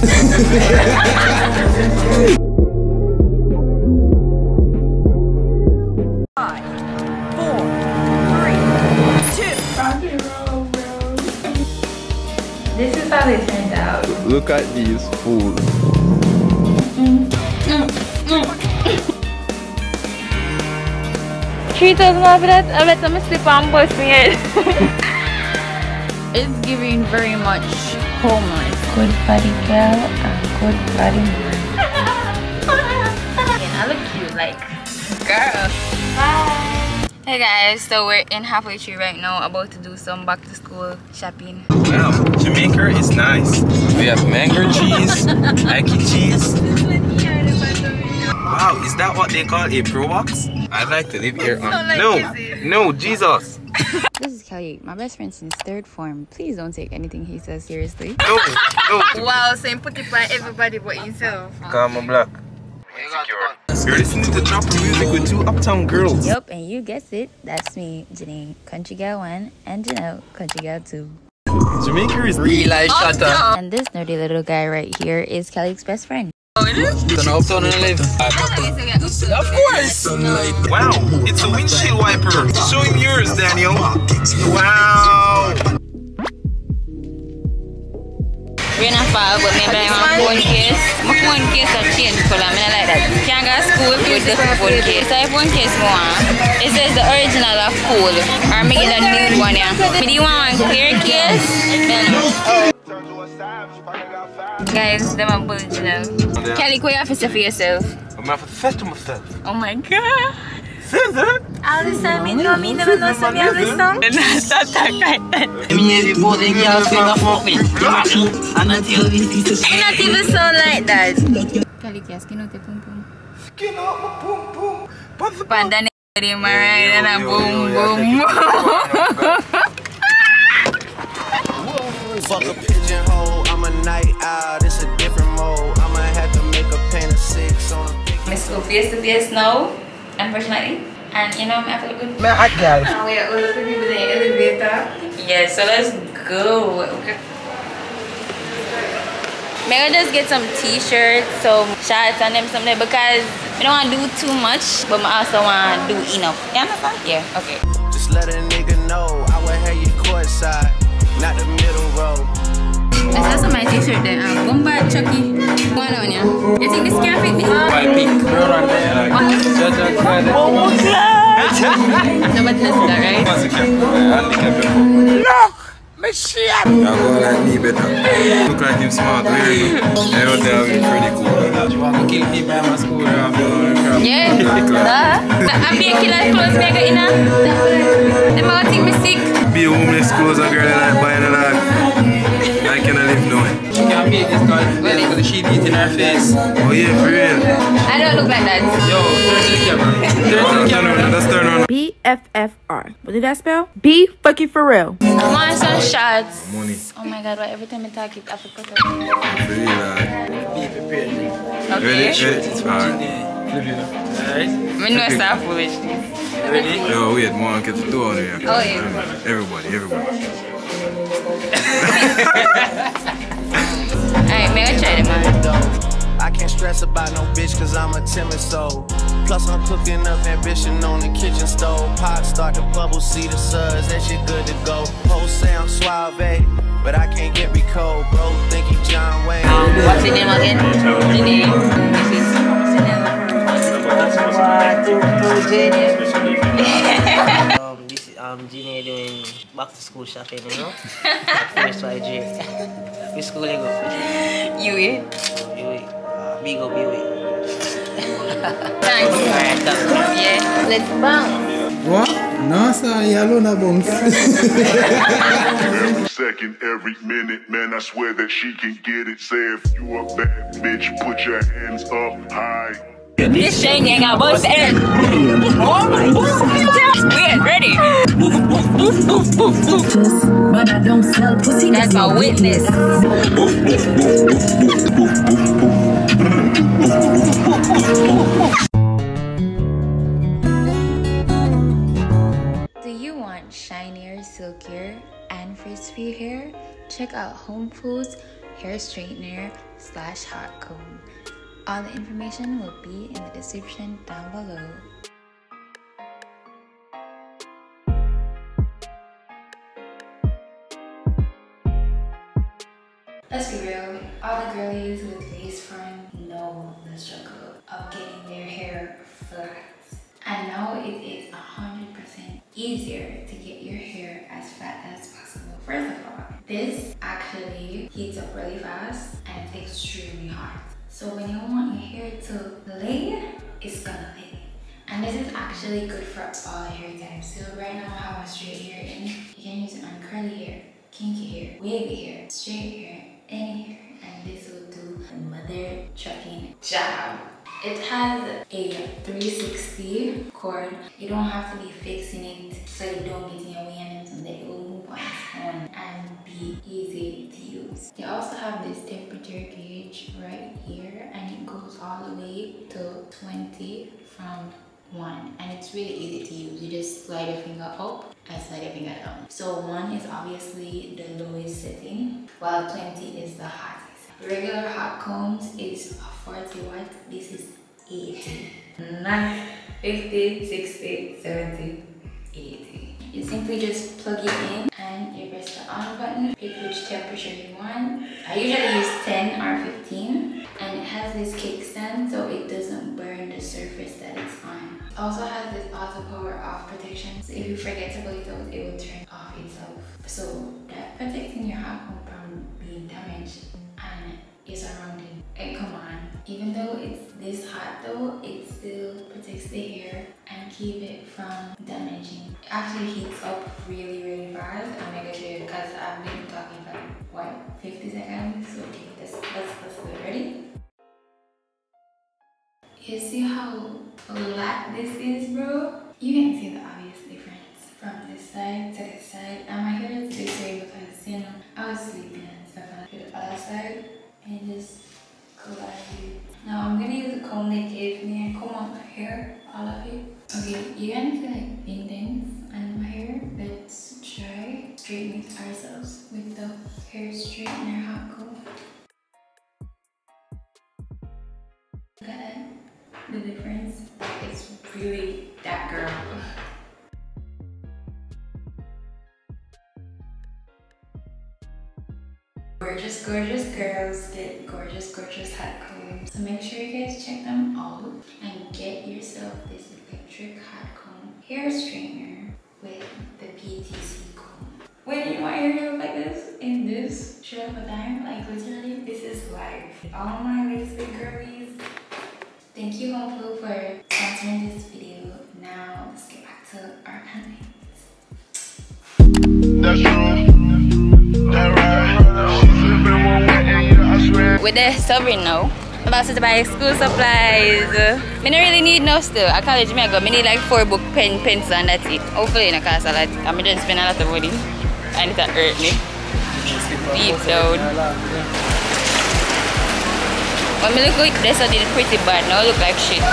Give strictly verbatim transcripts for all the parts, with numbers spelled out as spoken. five, four, three, two. This is how they turned out. Look at these fools. Mm. Mm. Mm. three thousand after that, I bet I'm asleep and busting it. It's giving very much homeless. Good body girl and good body man. I look cute, like, girl. Bye. Hey guys, so we're in halfway tree right now, about to do some back to school shopping. Wow, Jamaica is nice. We have mango cheese, ackee cheese. Wow, is that what they call a pro box? I'd like to live here on. Like no, busy. no, Jesus. This is Kelly, my best friend since third form. Please don't take anything he says seriously. No, no. Wow, saying put it by everybody but yourself. Come on, black. You're listening to chopper music with two uptown girls. Yup, and you guessed it. That's me, Janine, Country Girl One, and Janelle, Country Girl Two. Jamaica is real life shut up. And this nerdy little guy right here is Kelly's best friend. Oh, it is? It's an uptown and live. Of course! Wow, it's a windshield wiper. Show him yours, Daniel. Wow! Rain and fall, but maybe I'm on phone case. My phone case has changed color. I mean, I like that. You can't go to school with the phone case. So I phone case more. It says the original of cool. Or maybe the new one. Yeah. But do you want one clear case? Then guys, they're my bullies now. Yeah. Kelly, what do you have to say for yourself? I'm going to have to myself. Oh my god. Scissor? All this time, you know me, never know some of this song. And I start that right then. It not even sound like that. Kelly, can you skin out your pum pum? Skin out my pum pum. Pandane in my right and I boom boom. Fuck a pigeonhole. Night out, it's a different mode. I'ma have to make a paint of six on a big Miss School face to face now, unfortunately. And you know, I'm after the good. Man, I got it. We're all the people in the elevator. Yeah, so let's go. Okay. Maybe I'll just get some t shirts, some shots on them someday because I don't want to do too much, but I also want to do enough. You understand? Yeah, okay. Just let a nigga know I will have you courtside, not the middle road. I saw my t-shirt there, um, Gumba, Chucky, one on ya. You think this can fit me? White pink. Oh god! Nobody does that, right? Look! My shit! I'm going like me better. Look like him smart, really. I don't tell him pretty cool. You want to kill people at my school? Yeah, duh. I'm being killer clothes, me I got inna. They might think me sick. Be homeless clothes, a girl that I buy in a lot. I cannot live knowing. She can't be this girl because the sheet eating her face. Oh yeah, for real. I don't look like that. Yo, turn to the camera. Turn to the camera. Let's turn on. B F F R. What did that spell? B fucking for real. I want some shots. Money. Oh my god, why every time I talk it, I forgot. For real, uh, be prepared. Okay. Ready? It's hard. Alright? We know it's not foolishness. Ready? Yo, we had more on the door here. Oh yeah. Everybody, everybody. Alright, maybe I'll try them. I can't stress about no bitch cause I'm a timid soul. Plus I'm cooking up ambition on the kitchen stove. Pot start to bubble, see the suds, that shit good to go. Post sound suave, but I can't get me cold. Bro, think you John Wayne. What's your name again? Your name? What's your name? Um, Junior doing back to school shopping, you know? That's why J. Which school you go? U A. U A. Big up U A. Thanks. Alright, that's good. Yeah. Let's bounce. What? No, sir, you alone are bounce. Every second, every minute, man, I swear that she can get it. Say if you a bad bitch, put your hands up high. This thing ain't got both ends. Oh my god. We're ready. But I don't sell pussy. That's my witness. Do you want shinier, silkier, and frizzy hair? Check out Homfu's hair straightener slash hot comb. All the information will be in the description down below. Let's be real, all the girlies with face front know the struggle of getting their hair flat. I know it is one hundred percent easier to get your hair as flat as possible. First of all, this actually heats up really fast and it's extremely hot. So when you want your hair to lay, it's gonna lay. And this is actually good for all hair types. So right now I have a straight hair in. You can use it on curly hair, kinky hair, wavy hair, straight hair, any hair. And this will do the mother trucking job. It has a three sixty cord. You don't have to be fixing it so you don't get in your way and so that it will move on its own and be easy to use. They also have this temperature gauge right here and it goes all the way to twenty from one, and it's really easy to use. You just slide your finger up and slide your finger down. So one is obviously the lowest setting while twenty is the highest. Regular hot combs is forty watts. This is eighty. Not fifty, sixty, seventy, eighty. You simply just plug it in and you press the on button. Pick which temperature you want. I usually use ten or fifteen. And it has this kickstand so it doesn't burn the surface that it's on. It also has this auto power off protection. So if you forget to put it out, it will turn off itself. So that protecting your hot comb from being damaged. And it's surrounding. And come on, even though it's this hot though, it still protects the hair and keep it from damaging. It actually heats up really really fast. I'm gonna show you because I've been talking for like what fifty seconds. So okay, let's let's get ready. You see how flat this is, bro? You can see the obvious difference from this side to this side. And my hair is this way because you know I was sleeping and stuff. Other side and just glide it. Now I'm gonna use the comb they gave me and comb out my hair, all of it. Okay, you can feel like indents on my hair. Let's try straightening ourselves with the hair straightener hot comb. Look at that, the difference. It's really that girl. Gorgeous, gorgeous girls get gorgeous, gorgeous hot combs. So make sure you guys check them out and get yourself this electric hot comb hair straightener with the P T C comb. When you want your hair to look like this, in this short of a time, like literally, this is life. All my lace big girlies, thank you Homfu for sponsoring this video. Now let's get back to our content. That's true. That right. With the sovereign now, I'm about to buy school supplies. I don't really need no still. At college, I, go. I need like four book, pen, pencil, and that's it. Hopefully, it costs a lot. I'm going to spend a lot of money. And it's a hurt me. Deep down. When I look at this, I did pretty bad. Now I look like shit.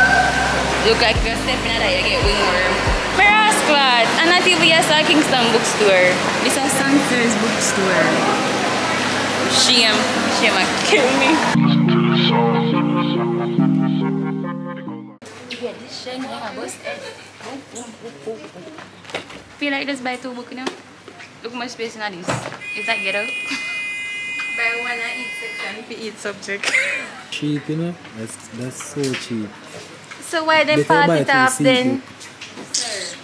Look like if you're stepping out of it, you get wingworm. Mirror Squad! And not even yes, a Kingston Bookstore. This is Sanctus Bookstore. She am, she am kill me. Listen to the song. Yeah, this shiny I bust it. Feel like just buy two books now. Look how much space in this. Is that ghetto? Buy one and each section for each subject. Cheap, you know? That's, that's so cheap. So why they pass it off then? Sir.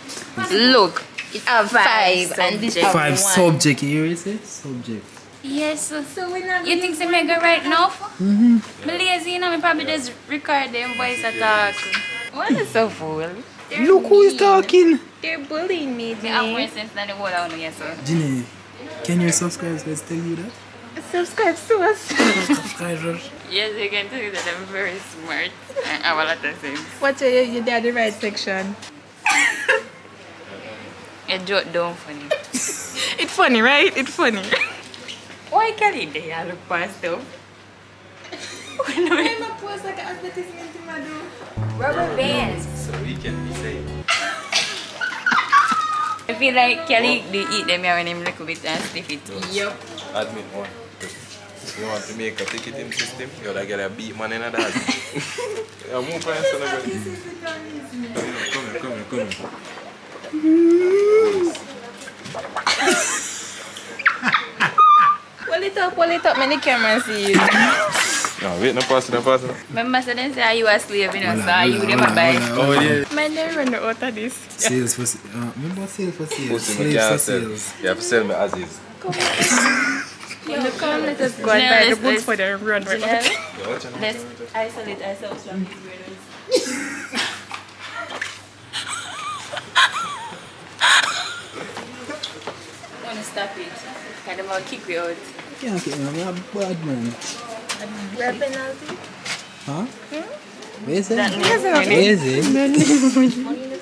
Look, it have five, five and this have five subject, here is it? Subject. Yes, so, so we're not. You think they make it right now? Mm-hmm. I'm lazy, you know, I probably just record them voice attack. What is so fool? They're Look mean. Who's talking. They're bullying me, Jine. I have more sense than the whole of yes, sir. Jine, can your subscribers tell you that? Subscribe to us. Subscribers. Yes, they can tell you that I'm very smart and I have a lot of things. Watch out, you, you're in the right section. A joke don't funny. It's funny, right? It's funny. Why can't it be a look past them? I'm a post like an advertisement in my door. Rubber bands. So we can be safe. I feel like Kelly, they eat them when I'm a little bit and sniff it too. Yup. Admin one. You want to make a ticketing system? You like get a beat man in a dance. Yeah, move fast, son of a bitch. Come here, come here, come here. Pull it up, pull it up. Many cameras see you. No, wait, no pass, no pass. Remember, so then say you are slave, you know, so you never buy. Oh, yeah. Man, they run out of this. Sales for sales. Remember, sales for sales. Slaves for sales. You have to sell me as is. Come on. No, no, come, let us go and buy the books for the run right now. Let's isolate ourselves from these weirdos. I want to stop it. Kind of all kick me out. Yeah, okay, man. We're a bad man. We're a penalty. Huh? Hmm? Where is it? Where is it?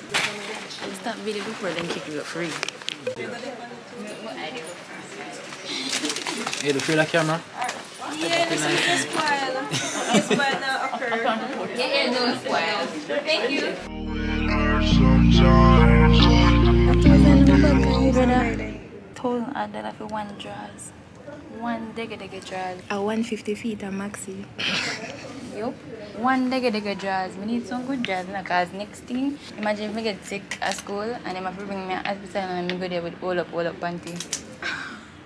Stop video before then kick you out free. Hey, do you feel the camera? Yeah, this is a spoil. It's spoil now, okay. Yeah, yeah, no spoil. Thank you. one thousand dollars for one dress. One digga digga dress. A one hundred fifty feet, a maxi. Yup. One digga digga dress. We need some good dress now, because next thing, imagine if I get sick at school and I'm bring me an hospital and I go there with all up, all up panty.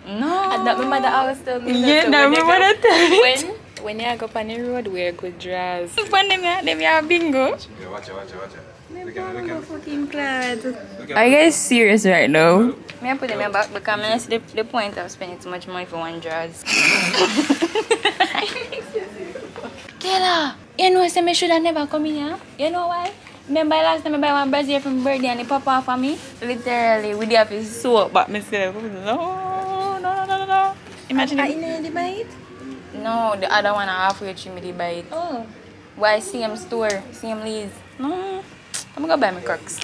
No. And that remember that I was telling you. Yeah, that remember that time. When when you go on the road, wear good dress. When them them are bingo. Yeah, watch it, watch it, watch it. Look at look at fucking clad. Are you guys serious right now? Me I put them back because I see the point of spending too much money for one dress. Kela, you know I should have never come in here. You know why? Remember last time I buy one brazier from birthday and it pop off for me? Literally, we did have to soak back myself. Imagine I didn't buy it? No, the other one halfway tree me did buy it. Oh. Why same store, same lease? No. I'm gonna buy my Crocs.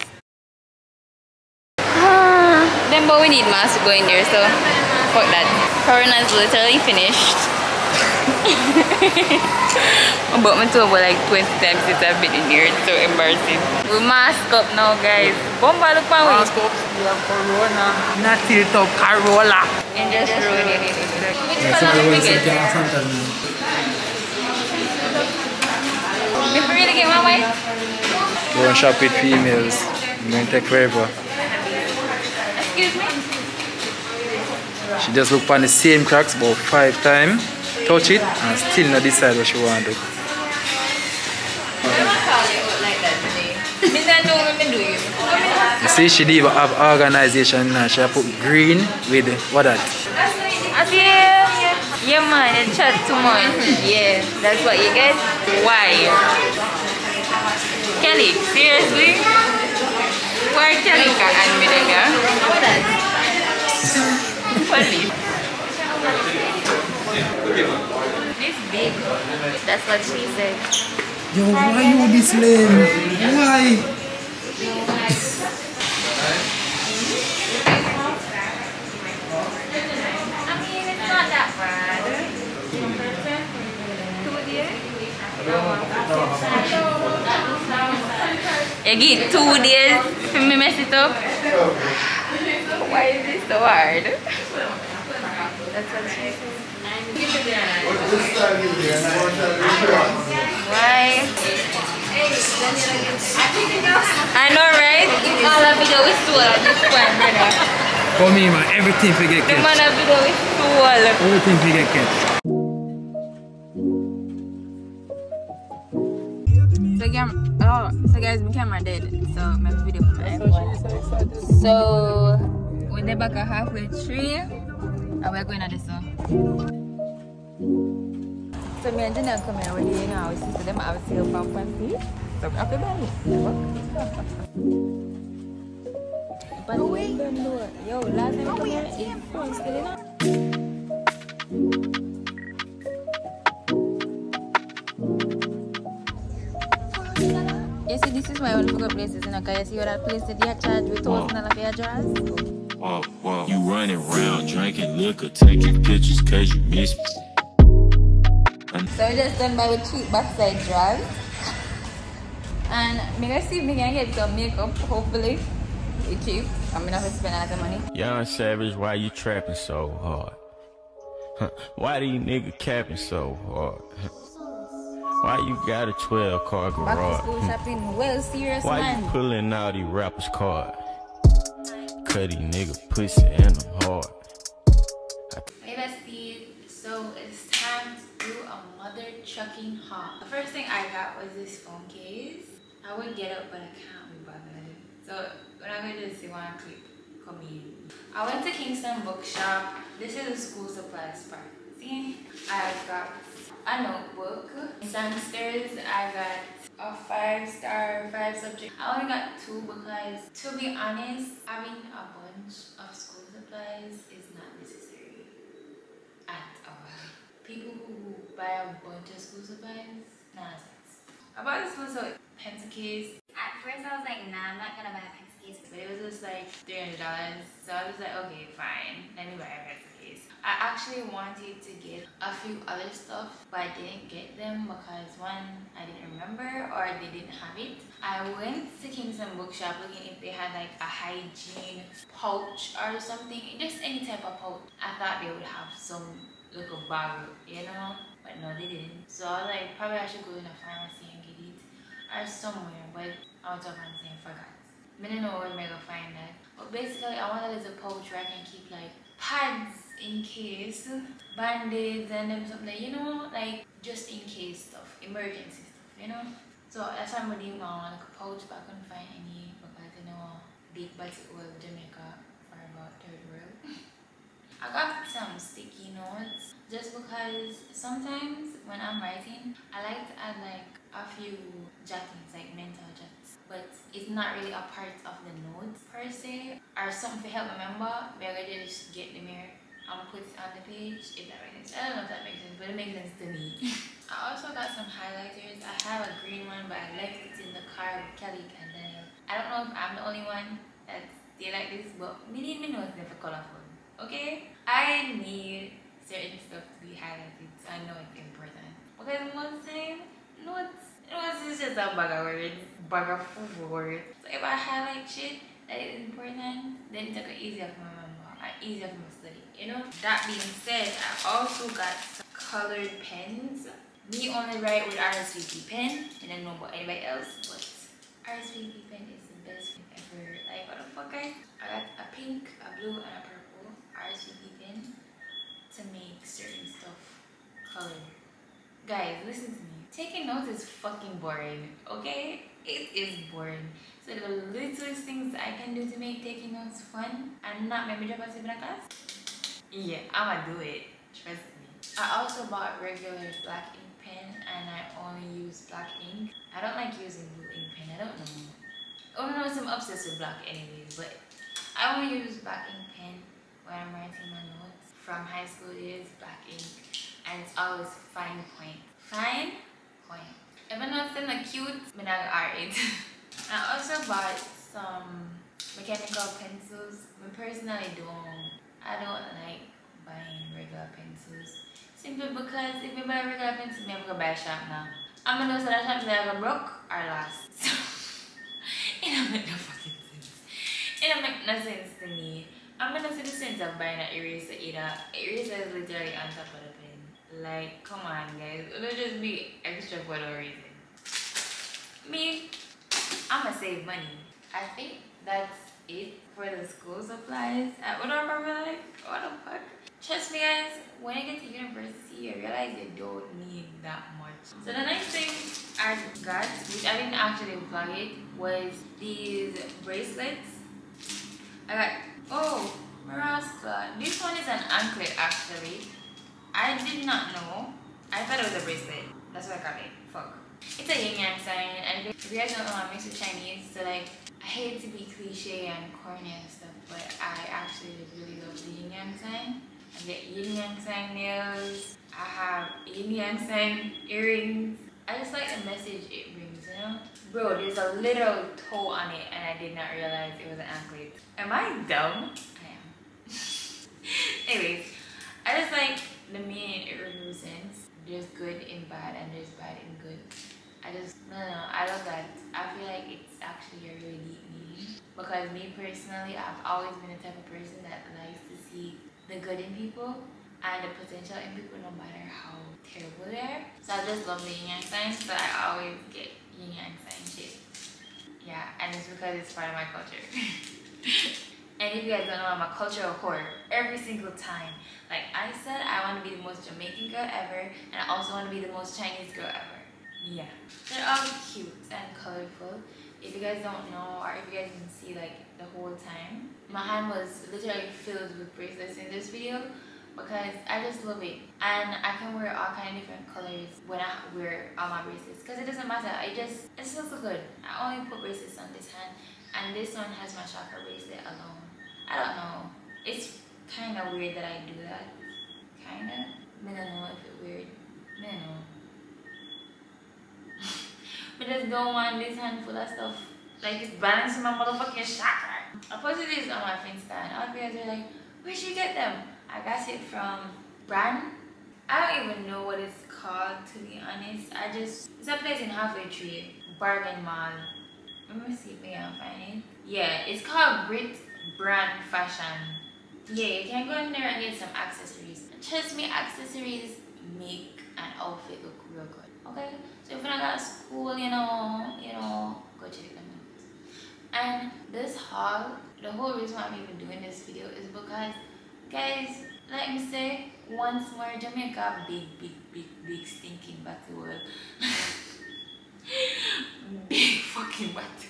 Ah. Then but we need masks to go in there, so fuck that. Corona's literally finished. But my toe was like twenty times since I've been in here, it's so embarrassing. We mask up now, guys. Bomba look my way. Mask up. We have corona. Not tilt up, Carola. And just roll it in. Which color we get? You free to get my way? Go and shop with females. I'm going to take forever. Excuse me? She just looked on the same cracks about five times. Touch it and still not decide what she want to do. You see, she didn't even have organization now. She put green with what that? Yeah, yeah man, you chat too much. Yeah, that's what you get. Why? Kelly, seriously? Why Kelly can't admit it, girl? What that? Funny. This big. That's what she said. Yo, why you this lame? Why? I mean, it's not that bad. Two days? You get two days for me mess it up? Why is this so hard? That's what she said. Why? I know, right? All that video is swole at this point, brother. For me, man, everything we get catch. The man that video is swole. Everything we get catch. So, oh, so guys, my camera dead. So, my video from my iPhone. So, we're there back at halfway tree. And we're going at this one. So me and Janelle come here with you now, we see them have a sale from Panty. So we have to buy it. But we don't know it. Yo, last time we come here, it's fun still, you know? You see, this is why I want to go places, you know, because you see other places that you charge with one thousand dollars for your jars. Whoa, whoa. You running around, drinking liquor, taking pictures cause you miss me. So we just done by with cheap backside drugs. And I'm gonna see if we can get some makeup, hopefully. It's cheap. I'm gonna have to spend a lot of money. Young Savage, why you trapping so hard? Why these niggas capping so hard? Why you got a twelve car garage? Well, serious, why man. You pulling out these rappers' card? Cutty nigga pussy and them hard. Hey besties, so it's time to do a mother trucking haul. The first thing I got was this phone case. I would get it, but I can't be bothered. So when I'm going to do this, you want to click comedian. I went to Kingston Bookshop. This is the school supplies part. See, I got a notebook. In Sanctus, I got a five star, five subject. I only got two because, to be honest, having a bunch of school supplies is not necessary at all. People who buy a bunch of school supplies, nonsense. I bought this little pencil case. At first, I was like, nah, I'm not gonna buy a pencil case. But it was just like three hundred dollars, so I was like, okay, fine, let me buy a pencil case. I actually wanted to get a few other stuff, but I didn't get them because one, I didn't remember or they didn't have it. I went to Kingston Bookshop looking if they had like a hygiene pouch or something, just any type of pouch. I thought they would have some little bag, you know, but no, they didn't. So I was like, probably I should go in a pharmacy and get it or somewhere, but I went to a pharmacy and forgot. I don't know where I'm gonna find that. But basically, I wanted a pouch where I can keep like pads in case, band-aids and them something like, you know, like just in case stuff, emergency stuff, you know. So that's why I'm doing my pouch, but I couldn't find any because you know, big budget world Jamaica for about third world. I got some sticky notes just because sometimes when I'm writing, I like to add like a few jottings, like mental jots, but it's not really a part of the notes per se or something to help remember. We're gonna just get the mirror and put it on the page, if that makes sense. I don't know if that makes sense, but it makes sense to me. I also got some highlighters. I have a green one, but I left it in the car with Kelly and Daniel. I don't know if I'm the only one that they like this, but me didn't know it's never colorful. Okay, I need certain stuff to be highlighted, so I know it's important. Because one thing, notes, notes is just a bag of words, bag of full words. So if I highlight shit that is important, then it's like easier for my mom or easier for my study, you know? That being said, I also got some colored pens. Me only write with R S V P pen, and I don't know about anybody else, but R S V P pen is the best thing ever. Like, what the fuck, guys? I got a pink, a blue, and a purple R S V P pen to make certain stuff colored. Guys, listen to me. Taking notes is fucking boring, okay? It is boring. So the littlest things I can do to make taking notes fun and not make me drop out of class, yeah, I'ma do it. Trust me. I also bought regular black ink pen and I only use black ink. I don't like using blue ink pen. I don't know. Oh no, I'm obsessed with black anyways, but I only use black ink pen when I'm writing my notes. From high school days, black ink, and it's always fine point. Fine point. Even though it's kinda cute, I'm not gonna read it. I also bought some mechanical pencils. I personally don't. I don't like buying regular pencils. Simply because if you buy regular pencils, I'm gonna buy a sharpener. I'm gonna know so that sharpener I'm gonna broke or lost. So, it don't make no fucking sense. It don't make no sense to me. I'm gonna see the sense of buying an eraser either. Eraser is literally on top of the pen. Like, come on, guys. It'll just be extra for no reason. Me, I'm gonna save money. I think that's it for the school supplies. I would have probably like, what the fuck? Trust me, guys, when you get to university, you realize you don't need that much. So the next thing I got, which I didn't actually vlog it, was these bracelets. I got Oh, Maraska. This one is an anklet actually. I did not know. I thought it was a bracelet. That's what I got it. Fuck. It's a yin yang sign, and if you guys don't know, I'm mixed with Chinese, so like I hate to be cliche and corny and stuff, but I actually really love the yin yang sign. I get yin yang sign nails. I have yin yang sign earrings. I just like the message it brings, you know? Bro, there's a little toe on it and I did not realize it was an anklet. Am I dumb? I am. Anyways, I just like the meaning it represents. There's good in bad and there's bad in good. I just, no, no, no, I love that. I feel like it's actually a really deep meaning. Because me personally, I've always been the type of person that likes to see the good in people. and the potential in people no matter how terrible they are. So I just love the yin yang signs, but I always get yin yang sign shit. Yeah, and it's because it's part of my culture. And if you guys don't know, I'm a cultural whore every single time. Like I said, I want to be the most Jamaican girl ever, and I also want to be the most Chinese girl ever. Yeah. They're all cute and colorful. If you guys don't know, or if you guys didn't see like the whole time, my hand was literally filled with bracelets in this video because I just love it. And I can wear all kinds of different colors when I wear all my bracelets because it doesn't matter. I just, it feels so good. I only put bracelets on this hand, and this one has my chakra bracelet alone. I don't know. It's kind of weird that I do that. Kind of. I don't know if it's weird. I don't know. I just don't want this handful of stuff. Like it's balancing my motherfucking chakra. I posted this on my Insta and all of you guys are like, where'd you get them? I got it from Brand. I don't even know what it's called, to be honest. I just, it's a place in Half Way Tree, Bargain Mall. Let me see if I can find it. Yeah, it's called Brit Brand Fashion. Yeah, you can go in there and get some accessories. Trust me, accessories make an outfit look real good. Okay, so if you're not at school, you know, you know, go check them out. And this haul, the whole reason why I'm even doing this video is because, guys, let me say once more, Jamaica, big, big, big, big stinking batty world. Big fucking batty.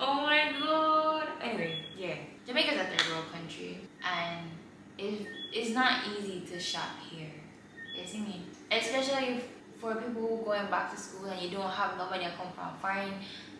Oh my god. Anyway, yeah, Jamaica's a third world country, and it, it's not easy to shop here. You see me? Especially for people who are going back to school and you don't have nobody that come from foreign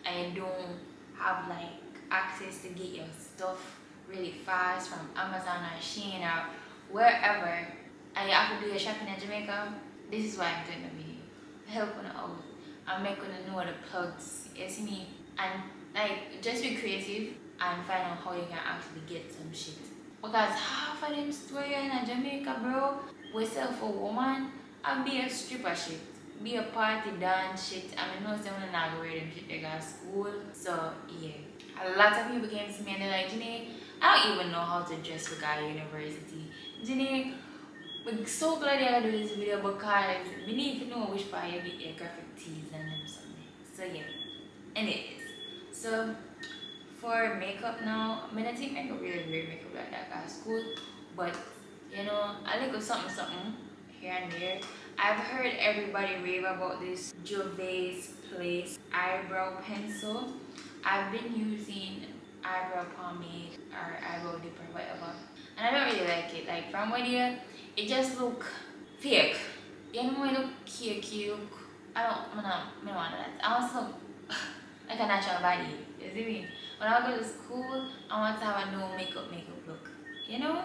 and you don't have like access to get your stuff really fast from Amazon or Shein or wherever, and you have to do your shopping in Jamaica. This is why I'm doing the video. Help on the out. I'm not gonna know the plugs. You see me? And like just be creative and find out how you can actually get some shit. Because half of them stores in Jamaica, bro, we sell for woman and be a stripper shit, be a party dance shit. I mean, no, someone not wear them shit. They got school, so yeah. A lot of people came to me and they're like, Janae, I don't even know how to dress for guy university. Janae, we're so glad you are doing this video because we need to know which part you get your graphic tees and them something. So yeah. Anyways, so for makeup now, I mean, I think makeup really weird makeup like that at school, but you know, a little something something here and there. I've heard everybody rave about this Gervais Place eyebrow pencil. I've been using eyebrow pomade or eyebrow dipper, whatever, and I don't really like it. Like from where here, it just look fake. You know, it look cute, cute. I don't, I don't want that. I also like a natural body. You see me? When I go to school, I want to have a no makeup makeup look. You know.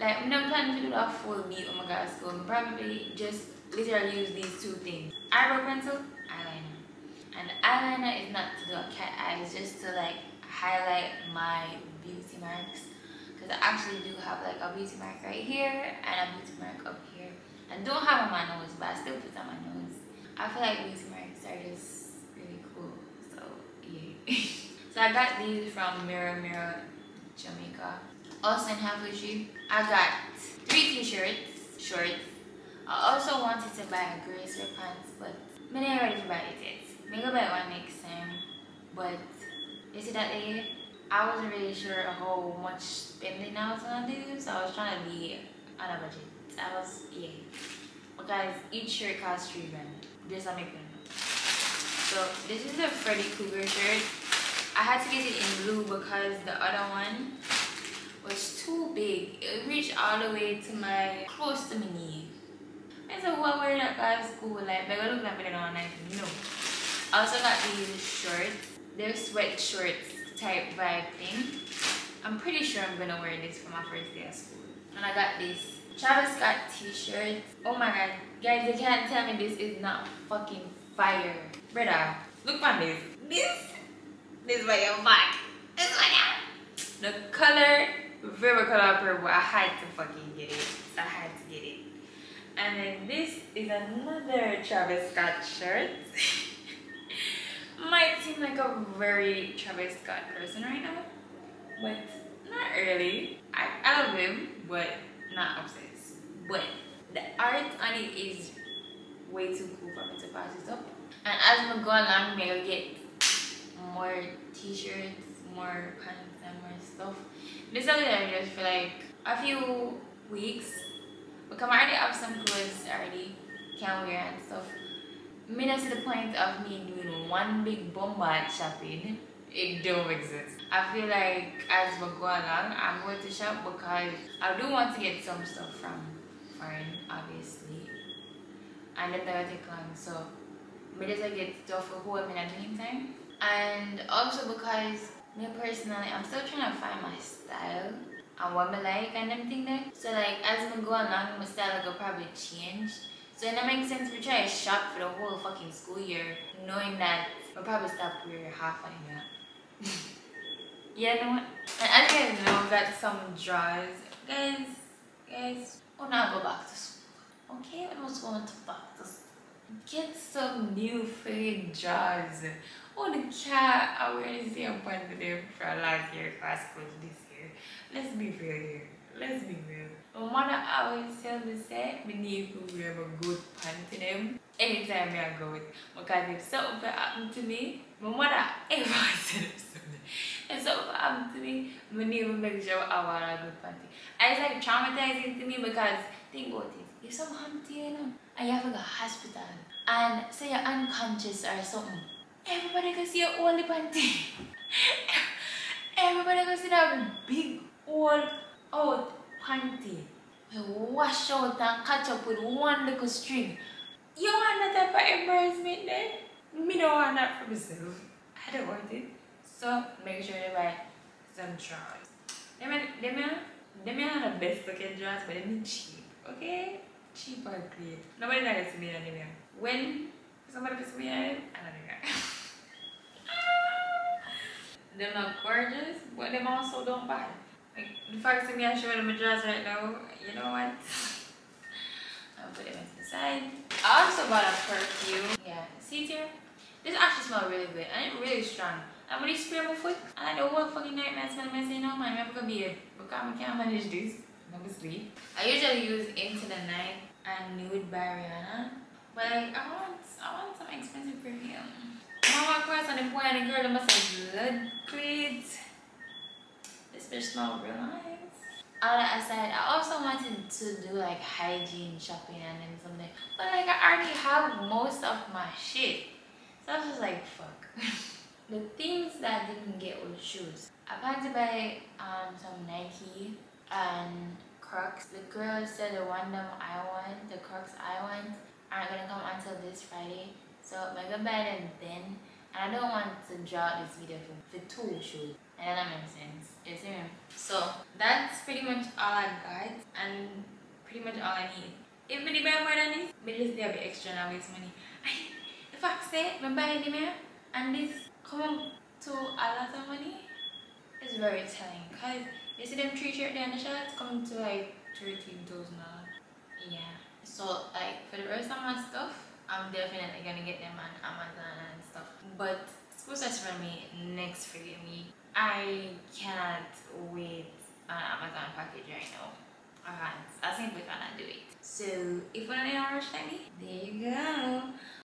Like, I'm not planning to do that full beat when I go to school. I'm probably just literally use these two things. Eyebrow pencil, eyeliner. And eyeliner is not to do a cat eye, it's just to like highlight my beauty marks. Because I actually do have like a beauty mark right here and a beauty mark up here. I don't have on my nose, but I still put on my nose. I feel like beauty marks are just really cool. So, yeah. So I got these from Mirror Mirror Jamaica. Also in Halfway Tree, I got three t-shirts, shorts. I also wanted to buy a gray sweat pants, but I'm not ready to buy it yet. Maybe I'll buy one next time. But you see that day, I wasn't really sure how much spending I was gonna do, so I was trying to be on a budget. I was, yeah. Because each shirt costs three grand. Just to make them know. So this is a Freddy Krueger shirt. I had to get it in blue because the other one was too big. It reached all the way to my, close to my knee. I said, what were that guys school like? But I look like I don't like, no. I also got these shorts. They're sweat shorts type vibe thing. I'm pretty sure I'm gonna wear this for my first day of school. And I got this Travis Scott t-shirt. Oh my god. Guys, you can't tell me this is not fucking fire. Brother, look at this. This, this is what you want. This is what you want. The color, very color purple. I had to fucking get it. I had to get it. And then this is another Travis Scott shirt. Might seem like a very Travis Scott person right now, but early. I, I love him, but not obsessed. But the art on it is way too cool for me to pass it up. And as we go along, we'll get more t-shirts, more pants, and more stuff. This is something that I just feel like a few weeks, because I already have some clothes already can wear and stuff. Me not see the point of me doing one big bombard shopping. It don't exist. I feel like as we go along, I'm going to shop because I do want to get some stuff from foreign, obviously, and then I take on. So me just get stuff for who I'm in at doing time, and also because me personally, I'm still trying to find my style and what I like and everything there. So like as we go along, my style will probably change. So it makes sense we try to shop for the whole fucking school year, knowing that we'll probably stop wearing half an year. Yeah, you know what? And as you guys know, we got some drawers. Guys, guys, oh now go back to school. Okay, I'm just going to back to school. Get some new fake drawers. Oh, the cat, I wear this here one today for last year class coach this year. Let's be real here. Let's be real. My mother always tells me say we need to wear a good pant to them anytime I go with, because if something happened to me, my mother ever said something. If something happened to me, I need to make sure I wear a good pant. And it's like traumatizing to me because think about it. If something happened to you, you know, and you have to go to hospital and say you're unconscious or something, everybody can see your old panty. Everybody can see that big old out panty. You wash out and catch up with one little string. You want that type of embarrassment then? Me don't want that for myself. I don't want it. So make sure you buy some drawers. They may have the best looking drawers, but they're cheap, okay? Cheap or clean. Nobody likes me anymore. When somebody puts me in, I don't know. They're not gorgeous, but them also don't buy. Like, the fact that me I show them my dress right now, you know what? I'll put it into the side. I also bought a perfume. Yeah, see it here? This actually smells really good and it's really strong. I'm gonna spray my foot. I like the whole fucking night and I smell my say no man, I'm gonna be a because I can't manage this. I'm gonna sleep. I usually use Into the Night and Nude by Rihanna. But like I want I want some expensive perfume. I walk across on the boy and the girl that must have blood cleats. This bitch smells real nice. All that aside, I also wanted to do like hygiene shopping and then something. But like I already have most of my shit. So I was just like fuck. The things that I didn't get were shoes. I had to buy um some Nike and Crocs. The girl said the one that I want, the Crocs I want, aren't gonna come until this Friday. So I'm gonna buy them then, and I don't want to draw this video for, for two shoes. And that makes sense. You see me? So that's pretty much all I got, and pretty much all I need. If we buy more than this, we just there be extra and waste money. I, the fact say I buy them here, and this come to a lot of money, it's very telling. Cause you see them three shirts and the shirts come to like thirteen dollars now. Yeah. So like for the rest of my stuff, I'm definitely gonna get them on Amazon and stuff. But school starts for me next freaking week. I cannot wait on Amazon package right now. I can't. I simply cannot do it. So if you wanna know how much I need,